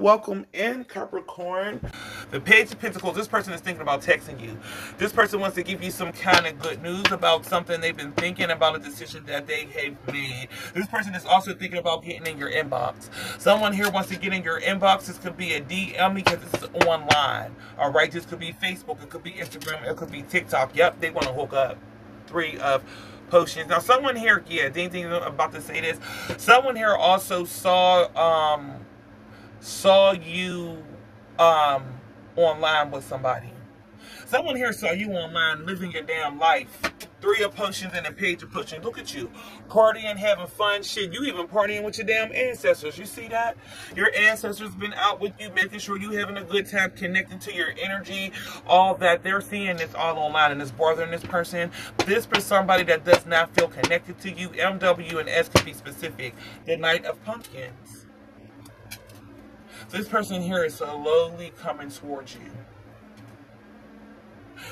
Welcome in, Capricorn. The Page of Pentacles, this person is thinking about texting you. This person wants to give you some kind of good news about something they've been thinking about, a decision that they have made. This person is also thinking about getting in your inbox. Someone here wants to get in your inbox. This could be a DM because this is online. All right, this could be Facebook, it could be Instagram, it could be TikTok. Yep, they want to hook up. Three of potions. Now, someone here, yeah, about to say this. Someone here also saw, saw you online with somebody. Someone here saw you online living your damn life. Three of potions and a Page of potions. Look at you. Partying, having fun, shit. You even partying with your damn ancestors. You see that? Your ancestors been out with you, making sure you having a good time, connecting to your energy, all that. They're seeing this all online, and it's bothering this person. This is somebody that does not feel connected to you. MW and S can be specific. The Knight of Pumpkins. This person here is slowly coming towards you.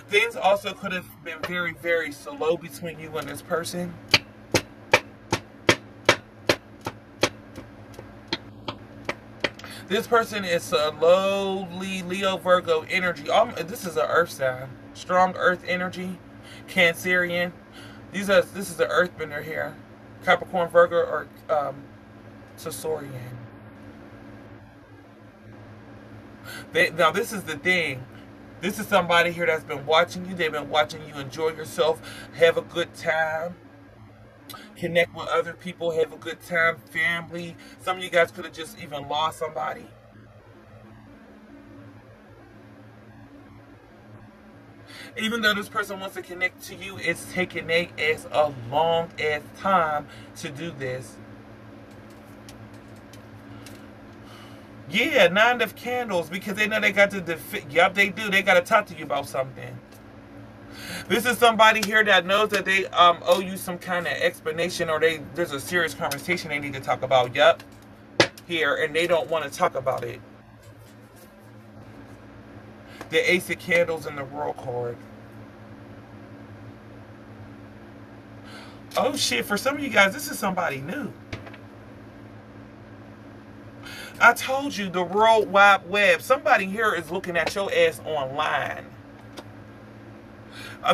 Things also could have been very, very slow between you and this person. This person is slowly Leo, Virgo energy. This is an earth sign. Strong earth energy. Cancerian. This is an earthbender here. Capricorn, Virgo, or Caesarean. Now, this is the thing. This is somebody here that's been watching you. They've been watching you enjoy yourself, have a good time, connect with other people, have a good time, family. Some of you guys could have just even lost somebody. Even though this person wants to connect to you, it's taking their ass a long ass time to do this. Yeah, 9 of candles, because they know they got to Yup, they do. They got to talk to you about something. This is somebody here that knows that they owe you some kind of explanation, or there's a serious conversation they need to talk about. Yup, here, and they don't want to talk about it. The Ace of candles and the World card. Oh shit! For some of you guys, this is somebody new. I told you, the World Wide Web. Somebody here is looking at your ass online.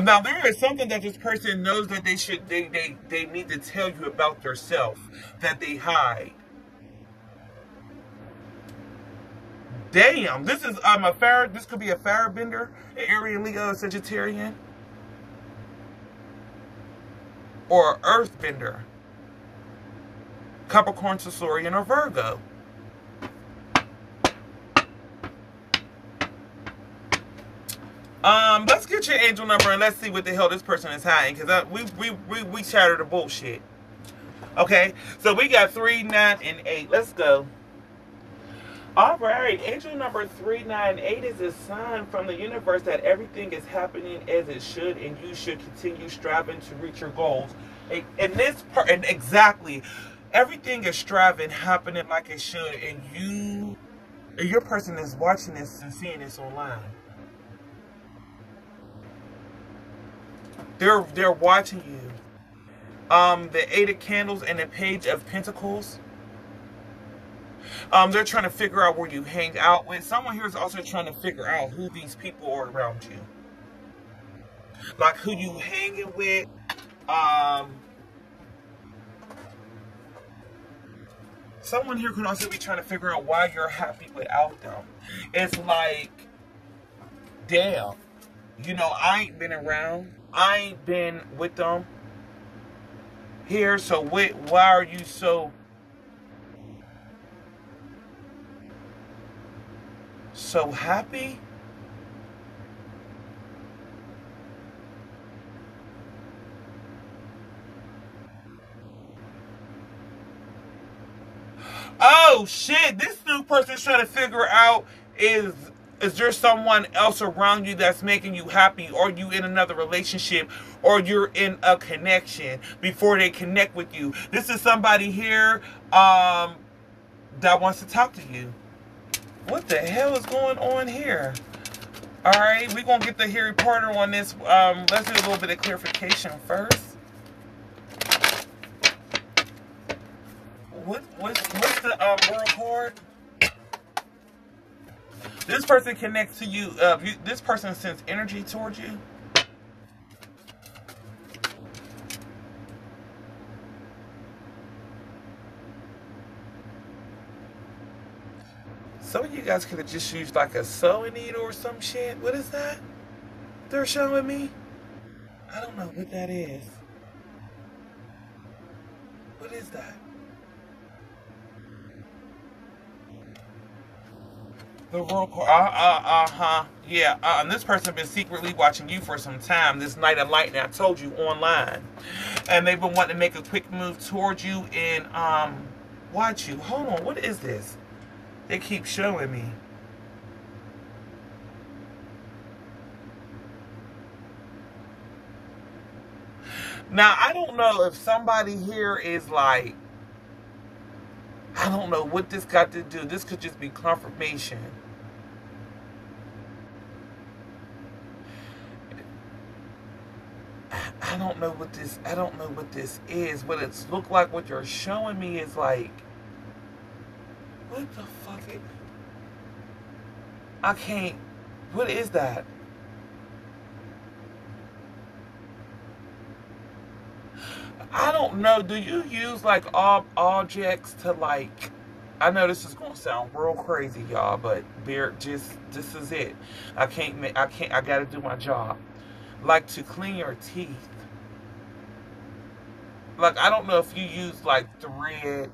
Now, there is something that this person knows that they should, they need to tell you about yourself that they hide. Damn, this is this could be a firebender, an Aryan, Leo, Sagittarian, or earthbender, Capricorn, Caesarean, or Virgo. Let's get your angel number and let's see what the hell this person is hiding, because we shattered the bullshit. Okay, so we got 3, 9, and 8. Let's go. All right, angel number 3, 9, 8 is a sign from the universe that everything is happening as it should, and you should continue striving to reach your goals. And this part, and exactly, everything is striving, happening like it should, and your person is watching this and seeing this online. They're watching you. The 8 of candles and the Page of pentacles. They're trying to figure out where you hang out with. Someone here is also trying to figure out who these people are around you. Like who you hanging with. Someone here could also be trying to figure out why you're happy without them. It's like, damn, you know, I ain't been around. I ain't been with them here, so why are you so happy? Oh shit, this new person's trying to figure out is there someone else around you that's making you happy, or you in another relationship, or you're in a connection before they connect with you. This is somebody here that wants to talk to you. What the hell is going on here? All right, we're going to get the Harry Potter on this. Let's do a little bit of clarification first. What's the World card? This person connects to you, this person sends energy towards you. Some of you guys could have just used like a sewing needle or some shit. What is that they're showing me? I don't know what that is. What is that? The royal court. Yeah. And this person been secretly watching you for some time. This Knight of Lightning I told you online, and they've been wanting to make a quick move towards you and watch you. Hold on. What is this? They keep showing me. Now, I don't know if somebody here is like, I don't know what this got to do. This could just be confirmation. I don't know what this, I don't know what this is. What it's look like, what you're showing me is like, what the fuck is, I can't, what is that? I don't know, do you use like objects to like, I know this is gonna sound real crazy y'all, but bear, just, this is it. I gotta do my job. Like to clean your teeth. Like I don't know if you use like thread.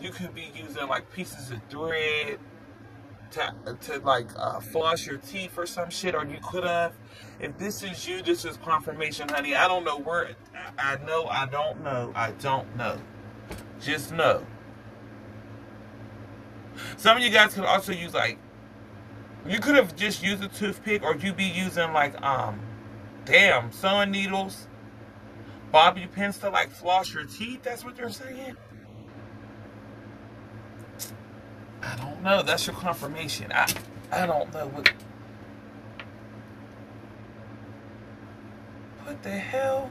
You could be using like pieces of thread to like floss your teeth or some shit, or you could have. If this is you, this is confirmation, honey. I don't know where. I know. I don't know. I don't know. Just know. Some of you guys could also use like. You could have just used a toothpick, or you be using like damn, sewing needles, bobby pins to like floss your teeth. That's what they're saying. I don't know. That's your confirmation. I don't know what the hell?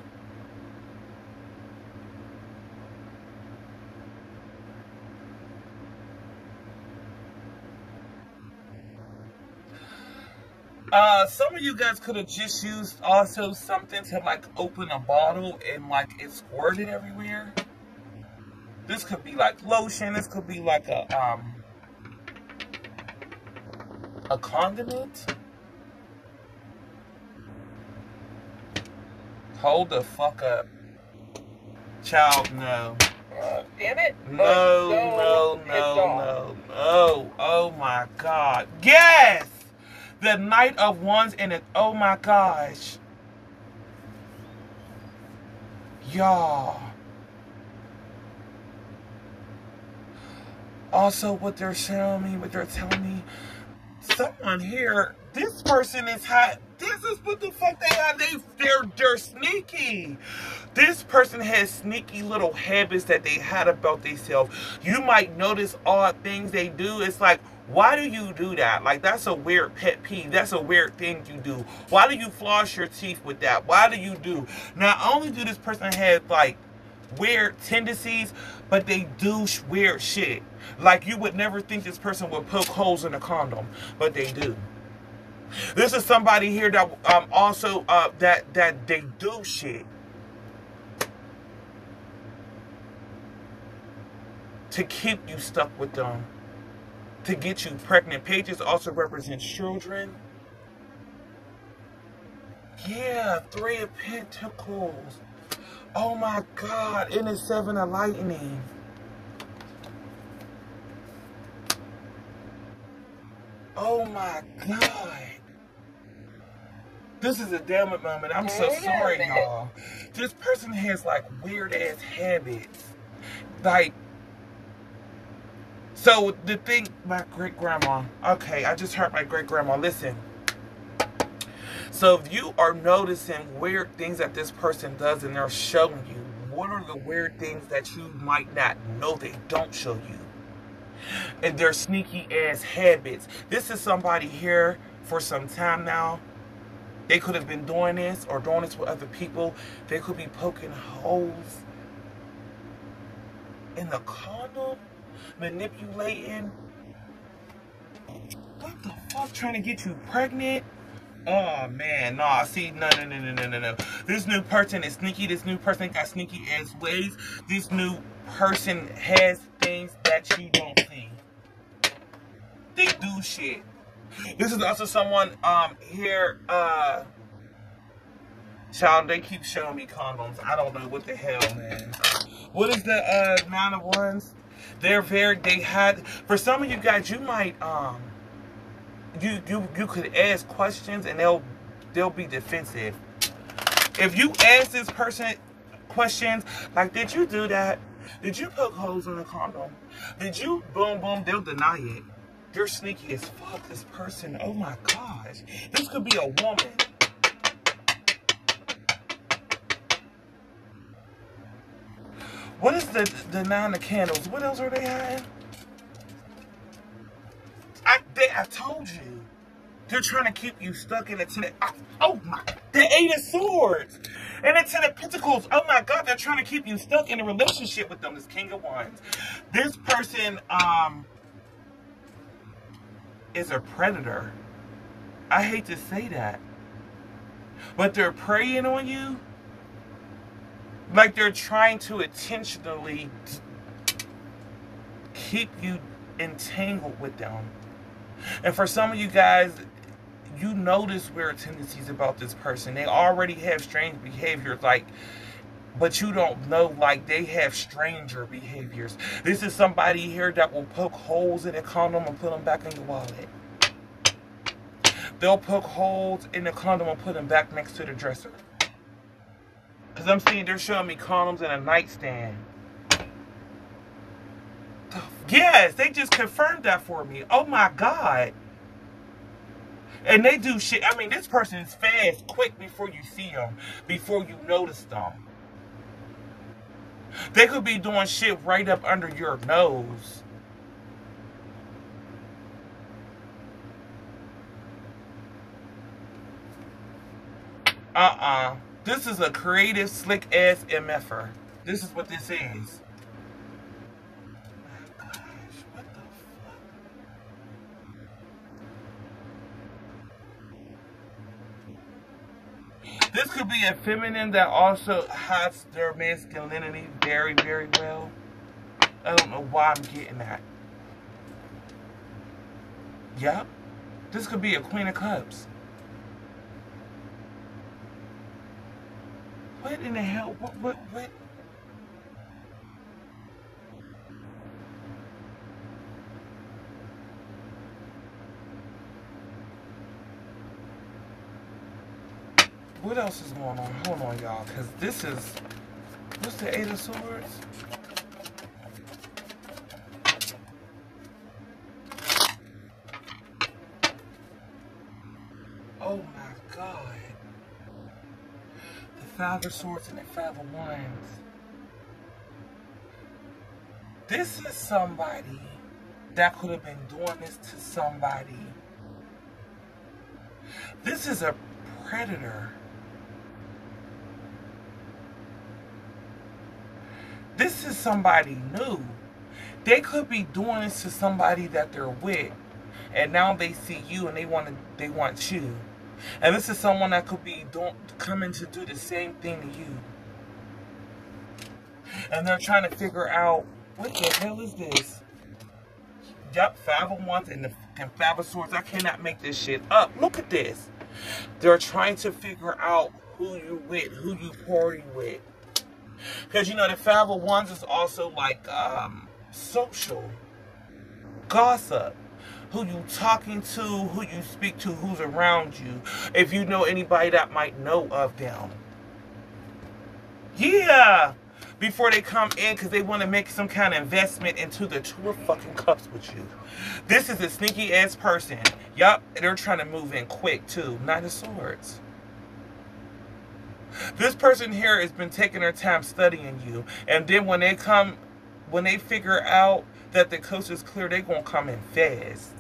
Some of you guys could have just used also something to like open a bottle and like it squirted everywhere. This could be like lotion. This could be like a condiment? Hold the fuck up. Child, no. Damn it. No. Oh my God. Yes! The Knight of Wands in it. Oh my gosh. Y'all. Also, what they're showing me, what they're telling me. Someone here, this person is hot. This is what the fuck they are. They're sneaky. This person has sneaky little habits that they had about themselves. You might notice odd things they do. It's like, why do you do that? Like, that's a weird pet peeve. That's a weird thing you do. Why do you floss your teeth with that? Why do you do? Not only do this person have, like, weird tendencies, but they do weird shit. Like you would never think this person would poke holes in a condom, but they do. This is somebody here that also that they do shit to keep you stuck with them, to get you pregnant. Pages also represent children. Yeah, Three of Pentacles. Oh my God, in the Seven of Lightning. Oh my God. This is a damn it moment. I'm so sorry, y'all. This person has like weird ass habits. Like, so the thing, my great grandma. Okay, I just heard my great grandma. Listen. So if you are noticing weird things that this person does and they're showing you, what are the weird things that you might not know they don't show you? And their sneaky ass habits. This is somebody here for some time now. They could have been doing this or doing this with other people. They could be poking holes in the condom. manipulating. What the fuck, trying to get you pregnant? Oh man, no, I see, no. This new person is sneaky. This new person got sneaky ass ways. This new person has things that you don't see. They do shit. This is also someone here, child, they keep showing me condoms. I don't know what the hell, man. What is the amount of ones? They're very, they had, for some of you guys, you might, you could ask questions and they'll be defensive. If you ask this person questions, like, did you do that? Did you poke holes in the condom? Did you, boom, boom, they'll deny it. You're sneaky as fuck, this person. Oh my gosh. This could be a woman. What is the nine of candles? What else are they hiding? I told you. They're trying to keep you stuck in the ten. Oh my, the eight of swords. And the ten of pentacles. Oh my God, they're trying to keep you stuck in a relationship with them. This king of wands. This person is a predator. I hate to say that. But they're preying on you. Like they're trying to intentionally keep you entangled with them. And for some of you guys, you notice weird tendencies about this person. They already have strange behaviors, like, but you don't know, like, they have stranger behaviors. This is somebody here that will poke holes in a condom and put them back in your wallet. They'll poke holes in the condom and put them back next to the dresser. Because I'm seeing they're showing me condoms in a nightstand. Yes, they just confirmed that for me. Oh my God. And they do shit. I mean, this person is fast, quick before you see them, before you notice them. They could be doing shit right up under your nose. This is a creative, slick ass MFer. This is what this is. Oh my gosh, what the fuck? This could be a feminine that also hides their masculinity very, very well. I don't know why I'm getting that. Yep. This could be a queen of cups. What in the hell? What? What else is going on? Hold on, y'all, because this is... What's the eight of swords? Oh, my God. Five of swords and the five of wands. This is somebody that could have been doing this to somebody. This is a predator. This is somebody new. They could be doing this to somebody that they're with, and now they see you and they want you. And this is someone that could be coming to do the same thing to you. And they're trying to figure out, what the hell is this? Yup, five of wands and five of swords. I cannot make this shit up. Look at this. They're trying to figure out who you with, who you party with. Because, you know, the five of wands is also like social gossip. Who you talking to, who you speak to, who's around you. If you know anybody that might know of them. Yeah. Before they come in, because they want to make some kind of investment into the two of fucking cups with you. This is a sneaky ass person. Yup, they're trying to move in quick too. Nine of swords. This person here has been taking their time studying you. And then when they come, when they figure out that the coast is clear, they're going to come in fast.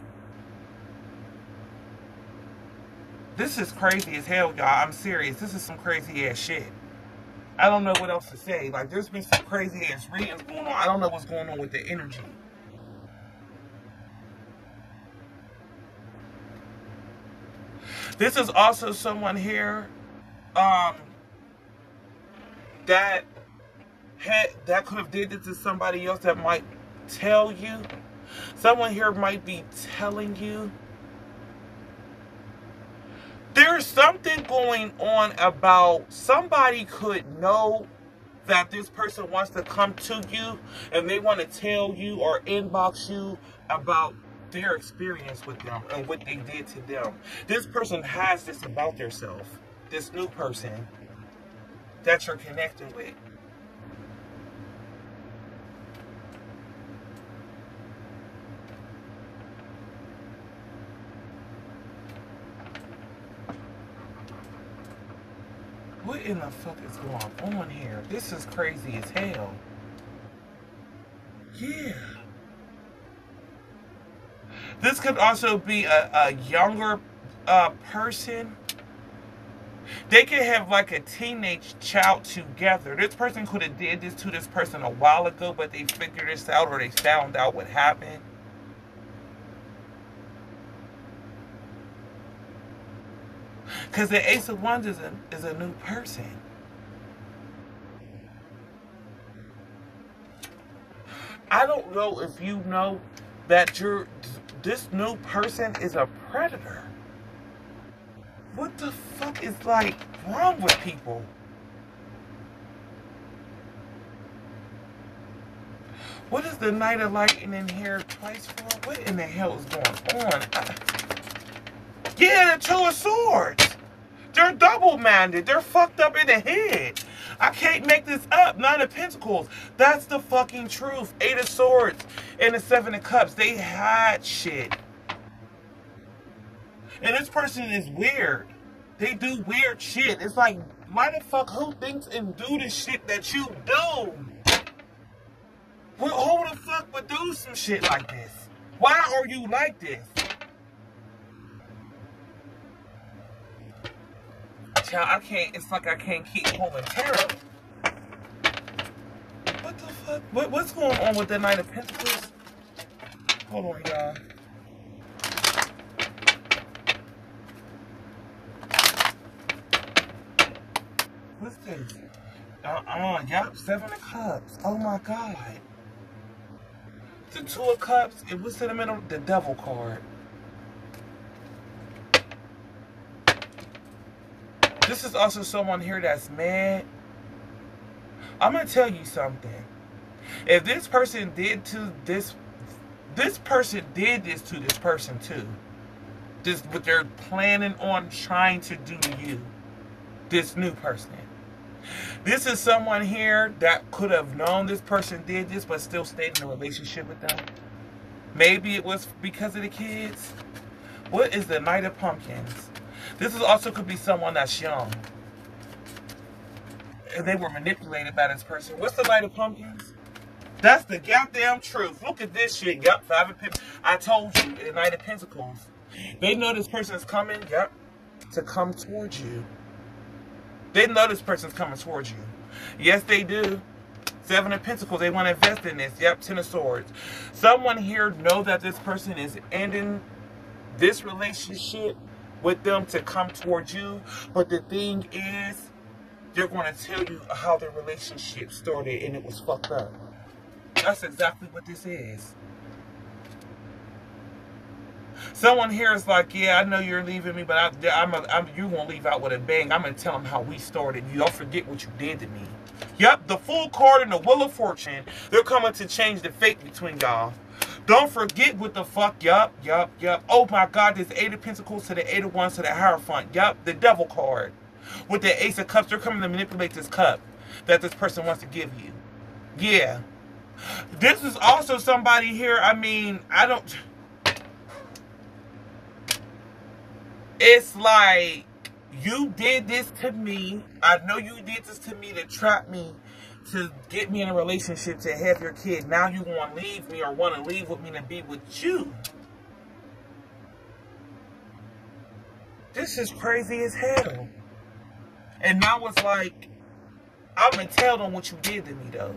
This is crazy as hell, y'all. I'm serious. This is some crazy ass shit. I don't know what else to say. Like, there's been some crazy ass readings going on. I don't know what's going on with the energy. This is also someone here that could have did this to somebody else that might tell you. Someone here might be telling you. There's something going on about somebody could know that this person wants to come to you and they want to tell you or inbox you about their experience with them and what they did to them. This person has this about themselves, this new person that you're connecting with. What in the fuck is going on here? This is crazy as hell. Yeah. This could also be a younger person. They could have like a teenage child together. This person could have did this to this person a while ago, but they figured this out or they found out what happened. Because the Ace of Wands is a new person. I don't know if you know that this new person is a predator. What the fuck is like wrong with people? What is the Knight of Lightning here twice for? What in the hell is going on? Yeah, the Two of Swords. They're double-minded. They're fucked up in the head. I can't make this up. Nine of Pentacles. That's the fucking truth. Eight of Swords and the Seven of Cups. They hide shit. And this person is weird. They do weird shit. It's like, why the fuck who thinks and do the shit that you do? Who the fuck would do some shit like this? Why are you like this? I can't, it's like I can't keep pulling tarot. What the fuck? What's going on with the Knight of Pentacles? Hold on, y'all. What's this? Yep, Seven of Cups. Oh my God. The Two of Cups, and what's in the middle? The Devil card. This is also someone here that's mad. I'm going to tell you something. If this person did to this person did this to this person too. This what they're planning on trying to do to you. This new person. This is someone here that could have known this person did this but still stayed in a relationship with them. Maybe it was because of the kids. What is the Knight of Pumpkins? This is also could be someone that's young. They were manipulated by this person. What's the Knight of Pumpkins? That's the goddamn truth. Look at this shit. Yep, Five of Pentacles. I told you, the Knight of Pentacles. They know this person's coming, yep, to come towards you. They know this person's coming towards you. Yes, they do. Seven of Pentacles. They want to invest in this. Yep, Ten of Swords. Someone here know that this person is ending this relationship with them to come towards you, but the thing is, they're going to tell you how their relationship started and it was fucked up. That's exactly what this is. Someone here is like, yeah, I know you're leaving me, but you're going to leave out with a bang. I'm going to tell them how we started. You don't forget what you did to me. Yep, the Fool card and the Wheel of Fortune, they're coming to change the fate between y'all. Don't forget what the fuck, yup, yup, yup. Oh my God, this Eight of Pentacles to the Eight of Wands to the Hierophant, yup, the Devil card. With the Ace of Cups, they're coming to manipulate this cup that this person wants to give you. Yeah. This is also somebody here, I mean, I don't... It's like, you did this to me, I know you did this to me to trap me, to get me in a relationship, to have your kid. Now you want to leave me or want to leave with me to be with you. This is crazy as hell. And now it's like, I'm going to tell them what you did to me though.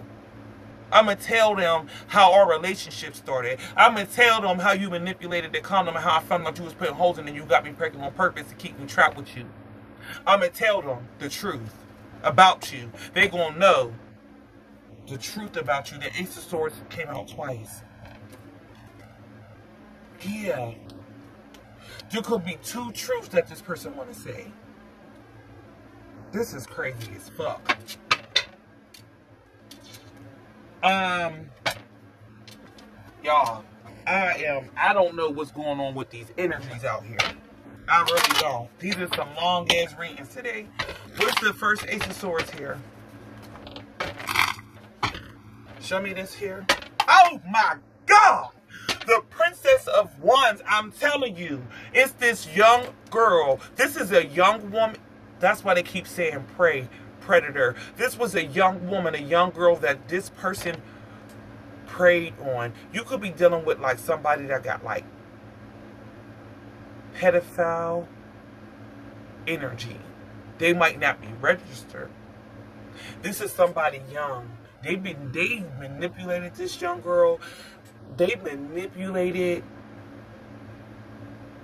I'm going to tell them how our relationship started. I'm going to tell them how you manipulated the condom and how I found out you was putting holes in and you got me pregnant on purpose to keep me trapped with you. I'm going to tell them the truth about you. They're going to know the truth about you. The Ace of Swords came out twice. Yeah. There could be two truths that this person want to say. This is crazy as fuck. Y'all, I don't know what's going on with these energies out here. I really don't. These are some long-ass readings today. What's the first Ace of Swords here? Show me this here. Oh my God! The Princess of Wands, I'm telling you, it's this young girl. This is a young woman. That's why they keep saying prey, predator. This was a young woman, a young girl that this person preyed on. You could be dealing with like somebody that got like pedophile energy. They might not be registered. This is somebody young. They manipulated this young girl. They manipulated,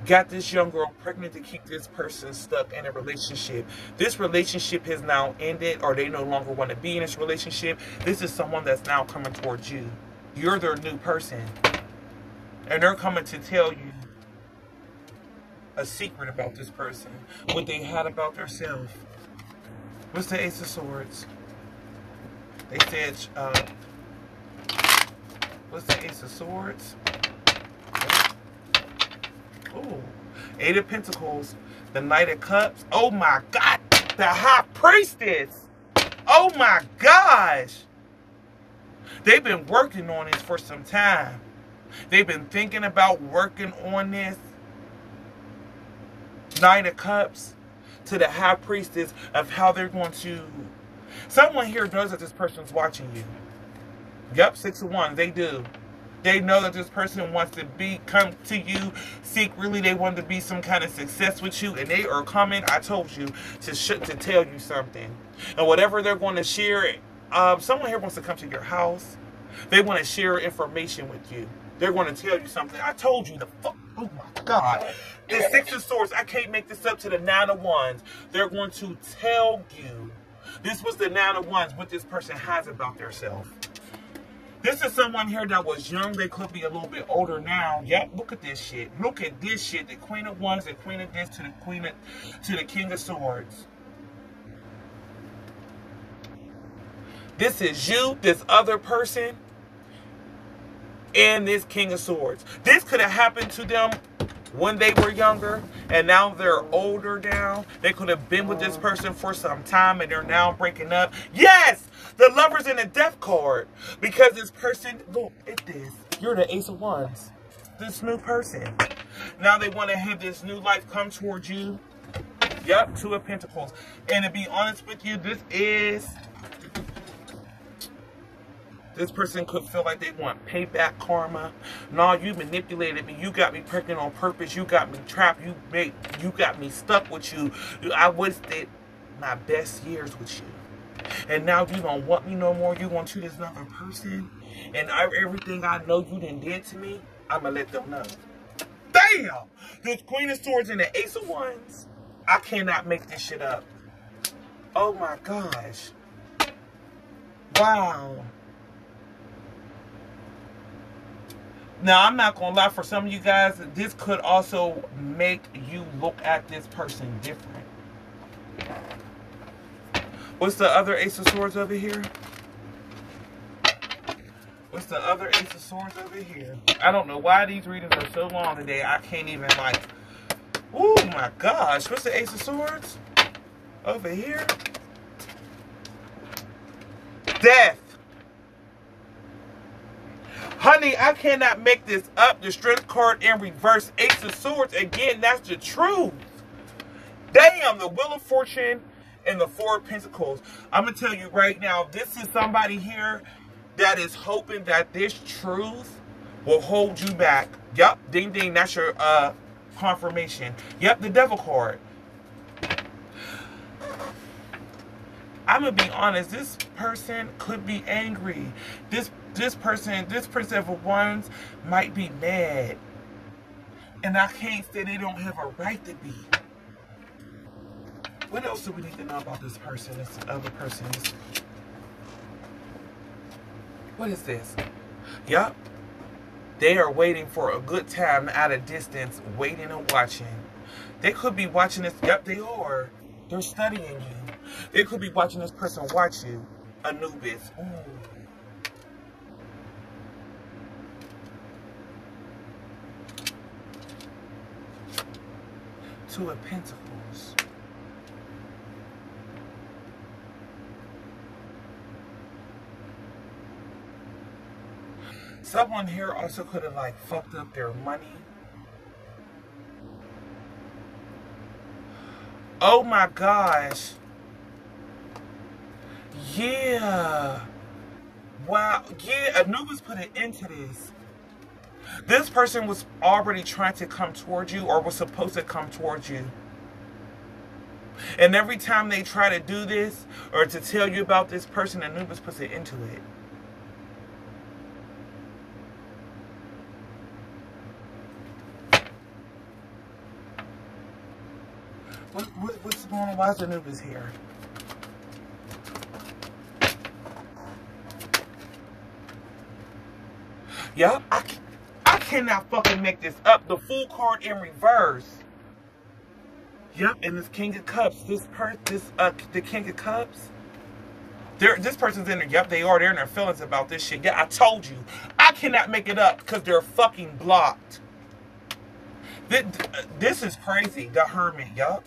got this young girl pregnant to keep this person stuck in a relationship. This relationship has now ended, or they no longer want to be in this relationship. This is someone that's now coming towards you. You're their new person. And they're coming to tell you a secret about this person, what they had about themselves. What's the Ace of Swords? They said, what's the Ace of Swords? Oh, Eight of Pentacles, the Knight of Cups. Oh my God, the High Priestess. Oh my gosh. They've been working on this for some time. They've been thinking about working on this. Nine of Cups to the High Priestess of how they're going to... Someone here knows that this person's watching you. Yep, Six of Wands, they do. They know that this person wants to come to you secretly. They want to be some kind of success with you, and they are coming, I told you, to tell you something. And whatever they're going to share, someone here wants to come to your house. They want to share information with you. They're going to tell you something. I told you the fuck. Oh my God. The Six of Swords, I can't make this up, to the Nine of Wands. They're going to tell you. This was the Nine of Wands, what this person has about themselves. This is someone here that was young. They could be a little bit older now. Yep, look at this shit. Look at this shit. The Queen of Wands, the Queen of this, to the King of Swords. This is you, this other person, and this King of Swords. This could have happened to them when they were younger, and now they're older now. They could have been with this person for some time, and they're now breaking up. Yes! The Lovers and the Death card. Because this person, look at this. You're the Ace of Wands. This new person. Now they want to have this new life come towards you. Yep, Two of Pentacles. And to be honest with you, this person could feel like they want payback karma. No, you manipulated me. You got me pregnant on purpose. You got me trapped. You got me stuck with you. I wasted my best years with you. And now you don't want me no more. You want to this another person. And everything I know you done did to me, I'm going to let them know. Damn! This Queen of Swords and the Ace of Wands. I cannot make this shit up. Oh my gosh. Wow. Now, I'm not going to lie. For some of you guys, this could also make you look at this person different. What's the other Ace of Swords over here? What's the other Ace of Swords over here? I don't know why these readings are so long today. I can't even like... Oh my gosh. What's the Ace of Swords over here? Death. Honey, I cannot make this up. The Strength card in reverse. Ace of Swords. Again, that's the truth. Damn, the Wheel of Fortune... and the Four of Pentacles. I'm going to tell you right now, this is somebody here that is hoping that this truth will hold you back. Yep, ding ding, that's your confirmation. Yep, the Devil card. I'm gonna be honest, this person could be angry. This person for once might be mad. And I can't say they don't have a right to be. What else do we need to know about this person, this other person? What is this? Yup. They are waiting for a good time at a distance, waiting and watching. They could be watching this. Yup, they are. They're studying you. They could be watching this person watch you. Anubis. Ooh. Two of Pentacles. Someone here also could have like fucked up their money. Oh my gosh. Yeah. Wow. Yeah, Anubis put an end to this. This person was already trying to come towards you or was supposed to come towards you. And every time they try to do this or to tell you about this person, Anubis puts an end to it. What's going on? Why is Anubis here? Yup, I cannot fucking make this up. The Fool card in reverse. Yup, and this King of Cups. The King of Cups. This person's in there. Yup, they are. They're in their feelings about this shit. Yeah, I told you. I cannot make it up because they're fucking blocked. This is crazy. The Hermit. Yup.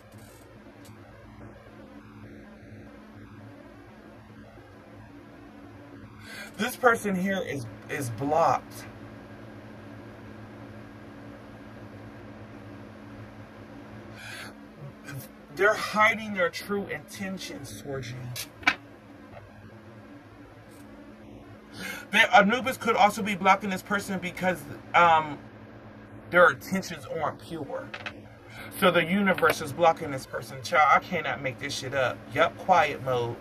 This person here is blocked. They're hiding their true intentions towards you. Anubis could also be blocking this person because their intentions aren't pure. So the universe is blocking this person. Child, I cannot make this shit up. Yup, quiet mode.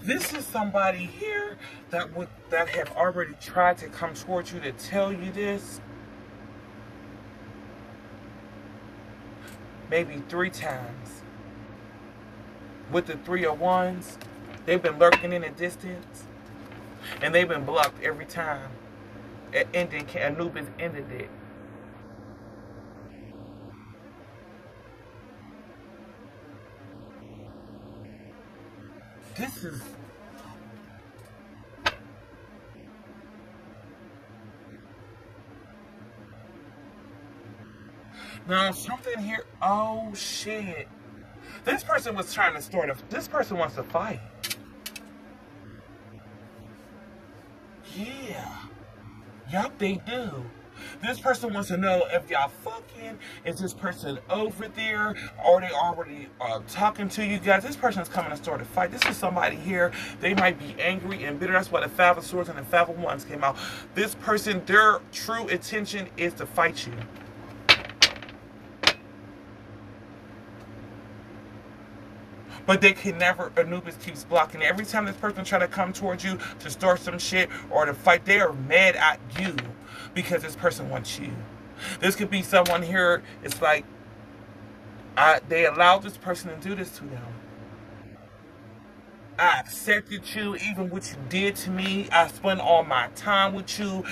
This is somebody here that have already tried to come towards you to tell you this. Maybe 3 times. With the 3 of Wands, they've been lurking in the distance. And they've been blocked every time. Anubis ended it. Now something here. Oh shit! This person was trying to start a. This person wants to fight. Yeah. Yup, they do. This person wants to know if y'all fucking, is this person over there, or they already talking to you guys. This person's coming to start a fight. This is somebody here. They might be angry and bitter. That's why the 5 of Swords and the 5 of Wands came out. This person, their true intention is to fight you. But they can never, Anubis keeps blocking. Every time this person try to come towards you to start some shit or to fight, they are mad at you because this person wants you. This could be someone here, it's like, they allowed this person to do this to them. I accepted you, even what you did to me. I spent all my time with you,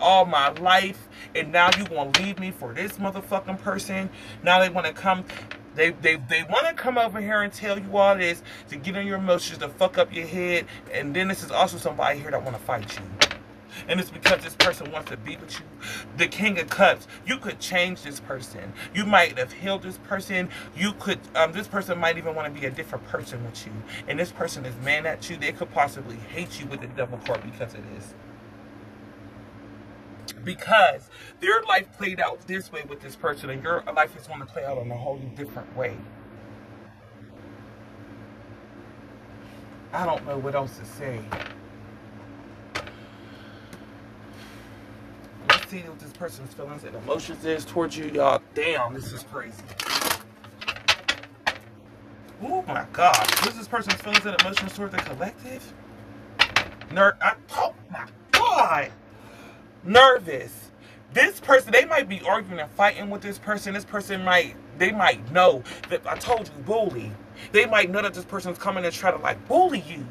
all my life, and now you gonna leave me for this motherfucking person. Now they wanna come. They want to come over here and tell you all this to get on your emotions, to fuck up your head. And then this is also somebody here that want to fight you. And it's because this person wants to be with you. The King of Cups. You could change this person. You might have healed this person. You could. This person might even want to be a different person with you. And this person is mad at you. They could possibly hate you with the Devil card because of this. Because their life played out this way with this person and your life is going to play out in a whole different way. I don't know what else to say. Let's see what this person's feelings and emotions is towards you, y'all. Damn, this is crazy. Oh my God. What's this person's feelings and emotions toward the collective? Oh my God. Nervous. This person, they might be arguing and fighting with this person. This person might, they might know that I told you, bully. They might know that this person's coming and try to like bully you.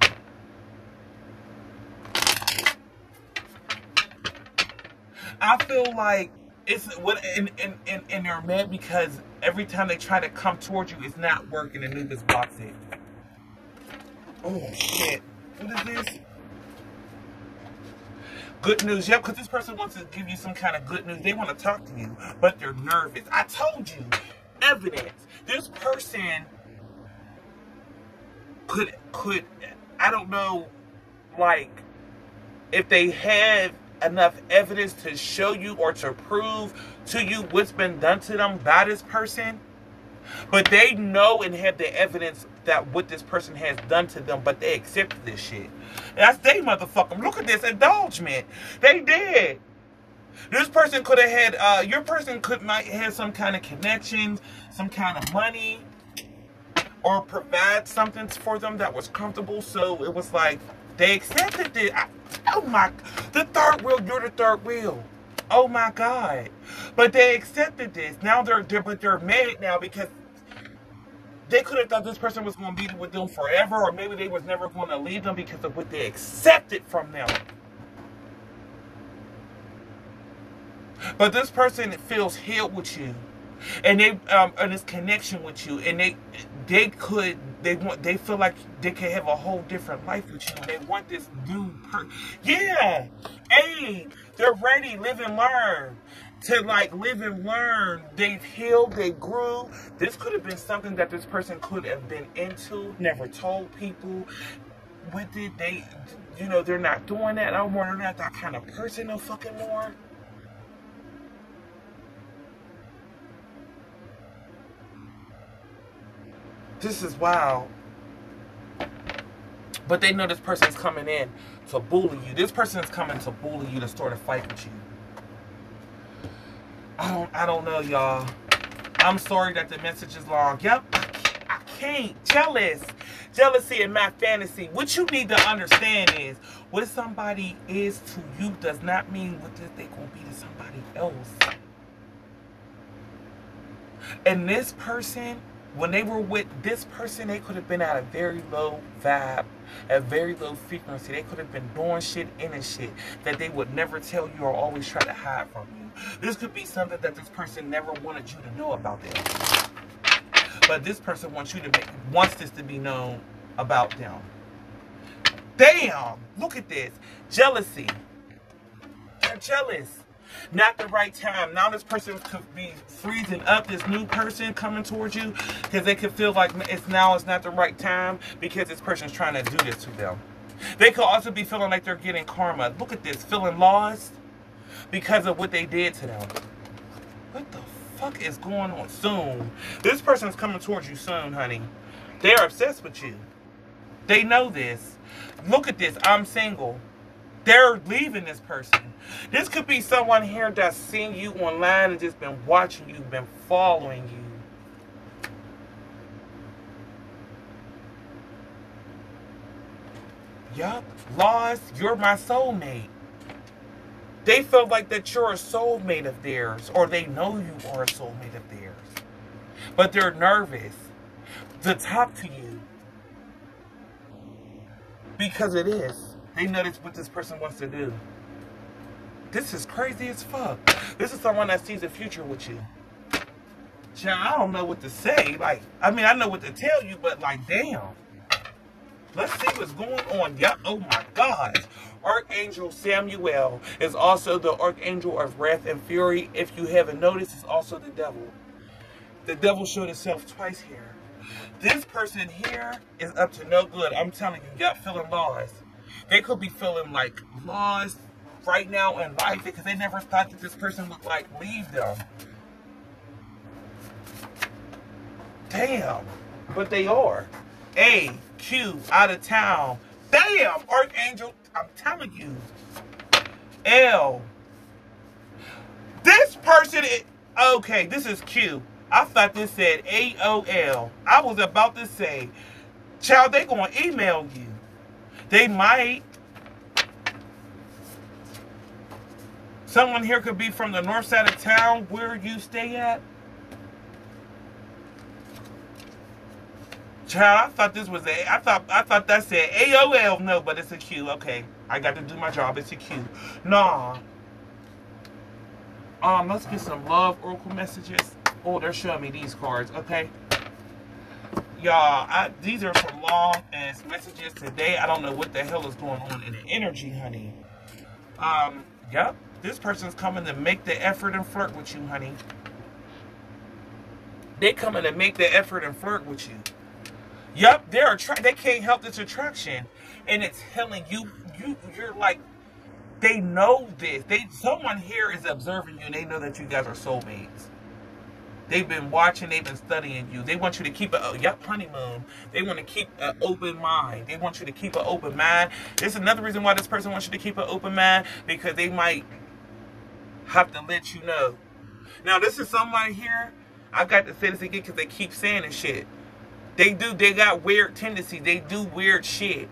I feel like it's what, and they're mad because every time they try to come towards you, it's not working and Anubis blocks it. Oh shit! What is this? Good news, yep, because this person wants to give you some kind of good news. They want to talk to you, but they're nervous. I told you, evidence. This person could I don't know, like, if they have enough evidence to show you or to prove to you what's been done to them by this person. But they know and have the evidence that what this person has done to them, but they accept this shit. That's they motherfucker. Look at this indulgement. They did. This person could have had, your person might have some kind of connections, some kind of money, or provide something for them that was comfortable. So it was like, they accepted it. Oh my, the third wheel, you're the third wheel. Oh my God. But they accepted this. Now they're mad now because they could have thought this person was going to be with them forever, or maybe they was never going to leave them because of what they accepted from them. But this person feels held with you, and they and this connection with you, and they feel like they can have a whole different life with you. They want this new person. Yeah, hey, they're ready, live and learn. To like live and learn. They've healed, they grew. This could have been something that this person could have been into, never told people with it. They, you know, they're not doing that no more. They're not that kind of person no fucking more. This is wild. But they know this person's coming in to bully you. This person is coming to bully you, to start a fight with you. I don't know, y'all. I'm sorry that the message is long. Yep, I can't. Jealousy in my fantasy. What you need to understand is what somebody is to you does not mean what they're gonna be to somebody else. And this person, when they were with this person, they could have been at a very low vibe, a very low frequency. They could have been doing shit, in and shit that they would never tell you or always try to hide from you. This could be something that this person never wanted you to know about them. But this person wants this to be known about them. Damn! Look at this. Jealousy. They're jealous. Not the right time. Now this person could be freezing up, this new person coming towards you, because they could feel like it's not the right time because this person's trying to do this to them. They could also be feeling like they're getting karma. Look at this, feeling lost because of what they did to them. What the fuck is going on? Soon. This person's coming towards you soon, honey. They're obsessed with you. They know this. Look at this, I'm single. They're leaving this person. This could be someone here that's seen you online and just been watching you, been following you. Yup, lost, you're my soulmate. They feel like that you're a soulmate of theirs, or they know you are a soulmate of theirs. But they're nervous to talk to you. Because it is. They know that's what this person wants to do. This is crazy as fuck. This is someone that sees a future with you. Child, I don't know what to say. Like, I mean, I know what to tell you, but like, damn. Let's see what's going on. Yup. Oh my God. Archangel Samuel is also the archangel of wrath and fury. If you haven't noticed, it's also the devil. The devil showed itself twice here. This person here is up to no good. I'm telling you, yup, feeling lost. They could be feeling like lost right now in life because they never thought that this person would like leave them. Damn, but they are. AQ, out of town. Damn, Archangel, I'm telling you. L. This person is... Okay, this is Q. I thought this said AOL. I was about to say, child, they gonna email you. They might. Someone here could be from the north side of town where you stay at. Child, I thought this was a... I thought that said AOL. No, but it's a Q. Okay, I got to do my job. It's a Q. Nah. Let's get some love oracle messages. Oh, they're showing me these cards. Okay. Y'all, these are some long-ass messages today. I don't know what the hell is going on in the energy, honey. Yep. This person's coming to make the effort and flirt with you, honey. They coming to make the effort and flirt with you. Yep, they can't help this attraction. And it's telling you, you're like... They know this. Someone here is observing you, and they know that you guys are soulmates. They've been watching. They've been studying you. They want you to keep a honeymoon. They want to keep an open mind. They want you to keep an open mind. There's another reason why this person wants you to keep an open mind, because they might have to let you know. Now, this is somebody here. I got to say this again because they keep saying this shit. They do. They got weird tendencies. They do weird shit.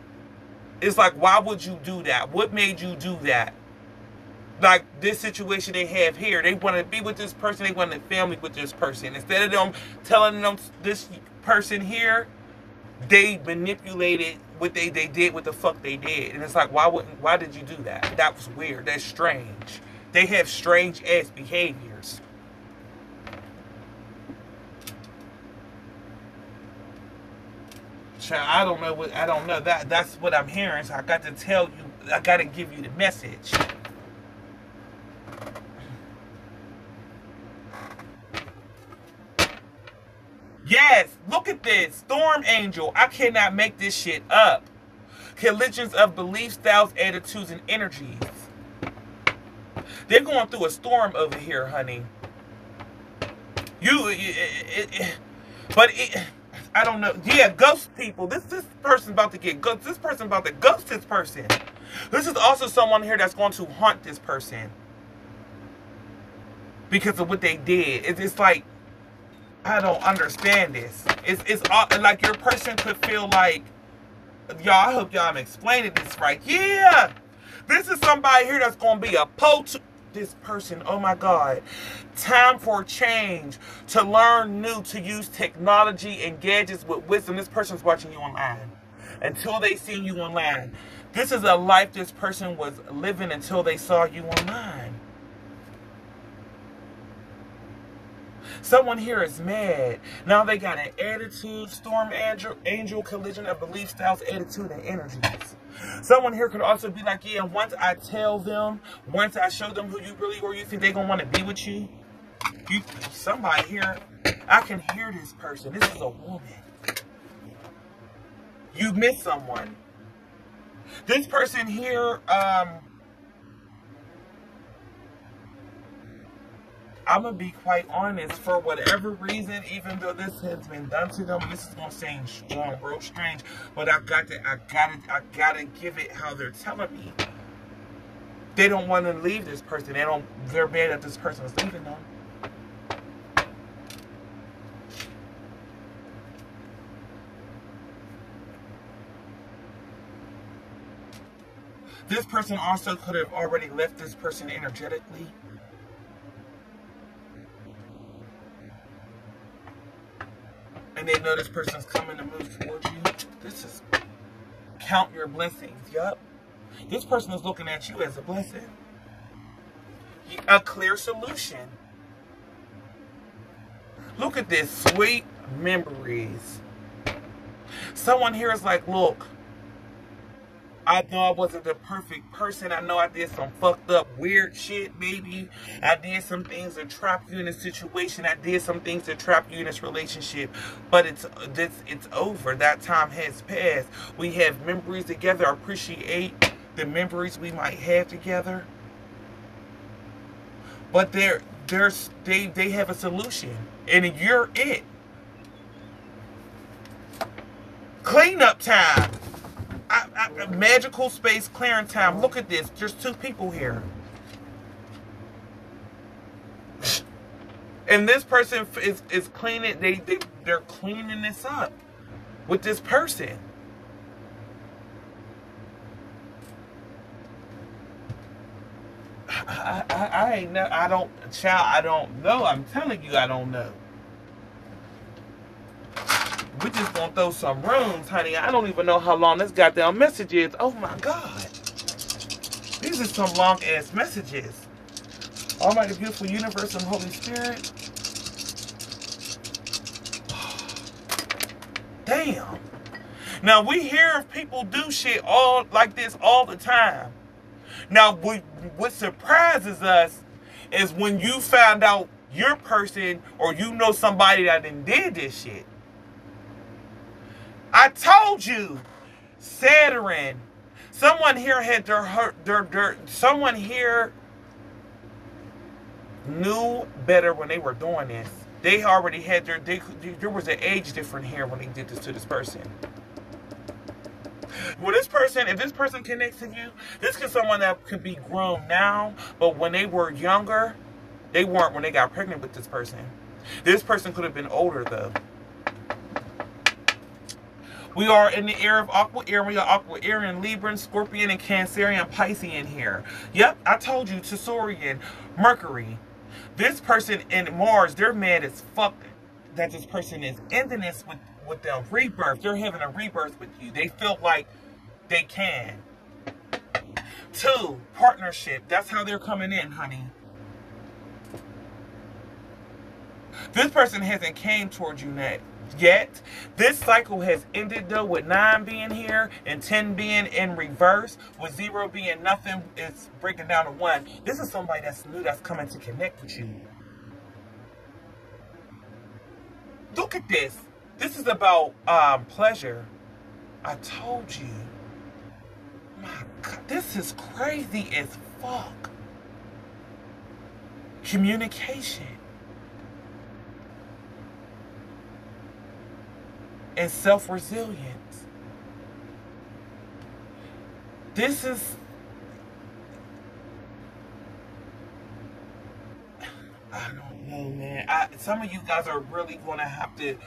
It's like, why would you do that? What made you do that? Like this situation they have here. They want to be with this person. They want to family with this person. Instead of them telling them this person here, they manipulated what they did, what the fuck they did. And it's like, why did you do that? That was weird. That's strange. They have strange ass behaviors. I don't know what that's what I'm hearing, so I got to tell you, I got to give you the message. Yes, look at this storm angel. I cannot make this shit up. Collisions of belief styles, attitudes, and energies. They're going through a storm over here, honey. I don't know. Yeah, ghost people. This person's about to get ghost. This person's about to ghost this person. This is also someone here that's going to haunt this person because of what they did. It's like, I don't understand this. It's like your person could feel like, y'all, I hope y'all am explaining this right. Yeah. This is somebody here that's going to be a poach. This person, oh my God, time for change, to learn new, to use technology and gadgets with wisdom. This person's watching you online until they see you online. This is a life this person was living until they saw you online. Someone here is mad. Now they got an attitude, storm angel, collision of belief styles, attitude, and energies. Someone here could also be like, yeah, once I tell them, once I show them who you really are, you think they're going to want to be with you? Somebody here, I can hear this person. This is a woman. You miss someone. This person here, I'm going to be quite honest. For whatever reason, even though this has been done to them, this is going to seem strong, real strange. But I got to give it how they're telling me. They don't want to leave this person. They're mad that this person is leaving them. This person also could have already left this person energetically. And they know this person's coming to move towards you. This is count your blessings. Yup. This person is looking at you as a blessing. A clear solution. Look at this. Sweet memories. Someone here is like, look, I know I wasn't the perfect person. I know I did some fucked up weird shit, maybe. I did some things that trap you in this situation. I did some things that trap you in this relationship. But it's over. That time has passed. We have memories together. I appreciate the memories we might have together. But they have a solution. And you're it. Cleanup time. Magical space clearing time. Look at this. There's two people here. And this person is cleaning. They're cleaning this up with this person. I ain't know. I don't, child. I don't know. I'm telling you, I don't know. We just gonna throw some rooms, honey. I don't even know how long this goddamn message is. Oh my God, these are some long ass messages. Almighty, beautiful universe and Holy Spirit. Damn. Now we hear of people do shit all like this all the time. Now, what surprises us is when you find out your person or you know somebody that did this shit. I told you, Saturn. Someone here had someone here knew better when they were doing this. They already had there was an age difference here when they did this to this person. Well, this person, if this person connects to you, this is someone that could be grown now, but when they were younger, they weren't when they got pregnant with this person. This person could have been older, though. We are in the era of awkward era. We are awkward era in Libran, Scorpion, and Cancerian, Piscean here. Yep, I told you, Tessorian, Mercury. This person in Mars, they're mad as fuck that this person is ending this with their rebirth. They're having a rebirth with you. They feel like they can. 2, partnership. That's how they're coming in, honey. This person hasn't came towards you yet. This cycle has ended, though, with 9 being here and 10 being in reverse, with 0 being nothing. It's breaking down to 1. This is somebody that's new that's coming to connect with you. Look at this. This is about pleasure. I told you. My God, this is crazy as fuck. Communication. And self-resilience. This is... I don't know, man. Some of you guys are really going to have to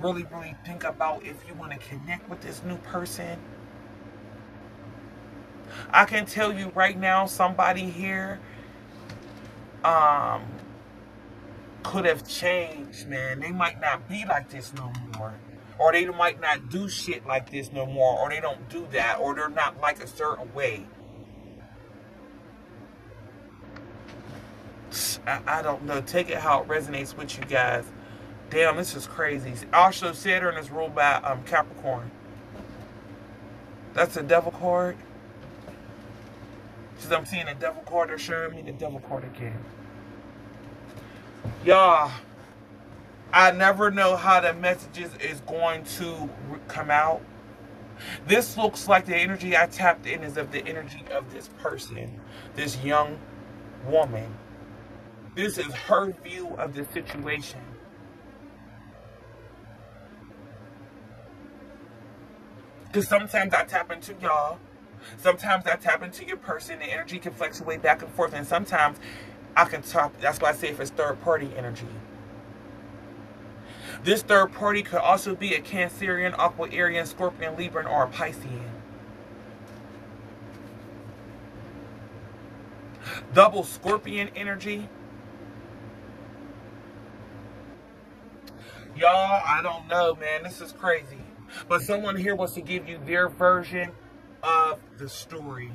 really think about if you want to connect with this new person. I can tell you right now, somebody here could have changed, man. They might not be like this no more, or they might not do shit like this no more, or they don't do that, or they're not like a certain way. I don't know. Take it how it resonates with you guys. Damn, this is crazy. Also, Saturn is ruled by Capricorn. That's the devil card. Because I'm seeing the devil card. They're showing me the devil card again. Y'all, I never know how the messages is going to come out. This looks like the energy I tapped in is of the energy of this person, this young woman. This is her view of the situation. Because sometimes I tap into y'all. Sometimes I tap into your person. The energy can fluctuate back and forth. And sometimes I can talk. That's why I say if it's third party energy. This third party could also be a Cancerian, Aquarian, Scorpion, Libran, or a Piscean. Double Scorpion energy. Y'all, I don't know, man. This is crazy. But someone here wants to give you their version of the story.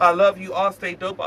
I love you all. Stay dope.